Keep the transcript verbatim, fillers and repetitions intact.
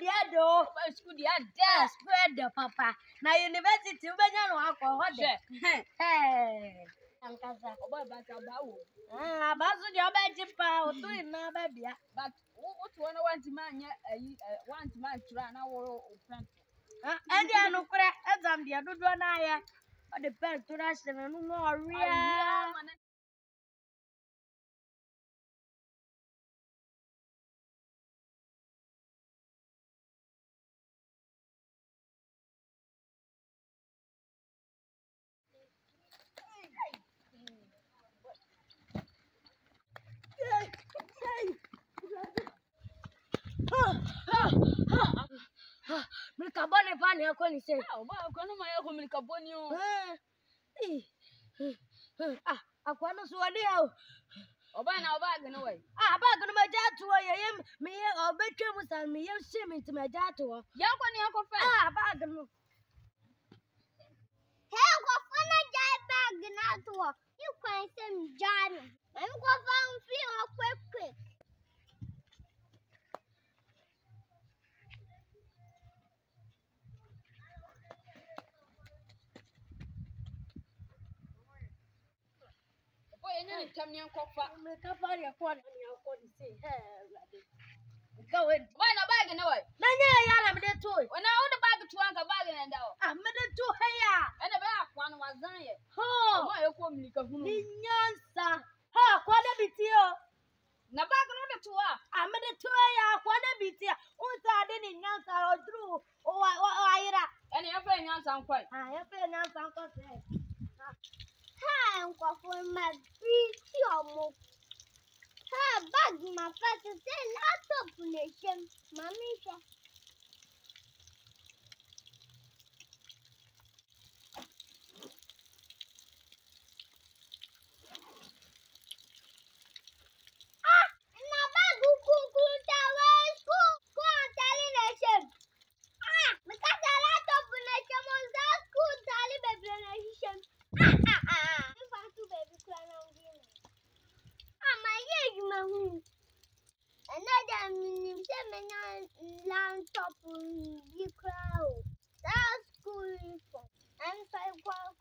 school the other spread the papa. Now university hey. I'm but what one want man want man friend. And I no crack as I'm the other one. I the best to rush them and no more. Milkabone pani yako ni sasa. Ah, baba kwa nini yako milkabone yo? Eh. Ah, akwana suwadi au. Oba na oba gani wewe? Ah, oba gani majatu yeye miye obetwe musan miye shimit majatu. Yako ni yako fa. Ah, oba gani. Hey, kwa fana jai bag na tu. You can say me jani. Mimi kwa fana mfi okwekwe. Come young copper, make up on your corner and your corner say, go in. Why not bag and away? Nanya, I'm the two. When I own a bag to Uncle Bagan and out, I'm the two hair and a back one was dying. Oh, my woman, young sir. Ha, what a bit here. Nabagan on the two are. I'm the two hair, what a bit here. Unta didn't answer or through or Ira. And you're playing on some point. I have been on some point. I'm going my feet almost. Her bag, my father said, not to punish him, Mammy. Ah, my bag who concludes our school, go on television. Ah, because I like to punish him on that school television. Ah, ah, ah. Another minimum seminar land top in the crowd. That's cool. And five.